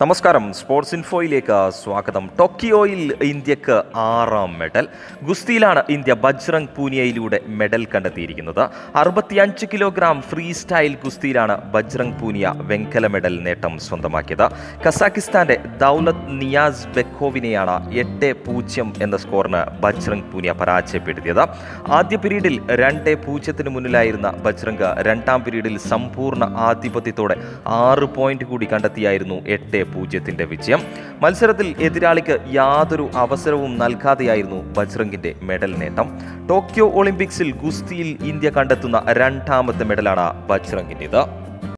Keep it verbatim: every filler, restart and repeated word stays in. നമസ്കാരം സ്പോർട്സ് ഇൻഫോയിലേക്ക് സ്വാഗതം. ടോക്യോയിൽ ഇന്ത്യക്ക് ആറാം മെഡൽ. ഗുസ്തിയിലാണ് ഇന്ത്യ ബജരംഗ് പൂനിയയിലൂടെ മെഡൽ കണ്ടെത്തിയിരിക്കുന്നത്. അറുപത്തിയഞ്ച് കിലോഗ്രാം ഫ്രീ സ്റ്റൈൽ ഗുസ്തിയിലാണ് ബജരംഗ് പൂനിയ വെങ്കല മെഡൽ നേട്ടം സ്വന്തമാക്കിയത്. കസാക്കിസ്ഥാന്റെ ദൗലത് നിയാസ് ബെക്കോവിനെയാണ് എട്ട് പൂജ്യം എന്ന സ്കോറിന് ബജരംഗ് പൂനിയ പരാജയപ്പെടുത്തിയത്. ആദ്യ പീരീഡിൽ രണ്ട് പൂജ്യത്തിന് മുന്നിലായിരുന്ന ബജരംഗ് രണ്ടാം പീരീഡിൽ സമ്പൂർണ്ണ ആധിപത്യത്തോടെ ആറ് പോയിന്റ് കൂടി കണ്ടെത്തിയായിരുന്നു എട്ട് പൂജ്യത്തിന്റെ വിജയം. മത്സരത്തിൽ എതിരാളിക്ക് യാതൊരു അവസരവും നൽകാതെയായിരുന്നു ബജരംഗിന്റെ മെഡൽ നേട്ടം. ടോക്യോ ഒളിമ്പിക്സിൽ ഗുസ്തിയിൽ ഇന്ത്യ കണ്ടെത്തുന്ന രണ്ടാമത്തെ മെഡലാണ് ബജരംഗിന്റേത്.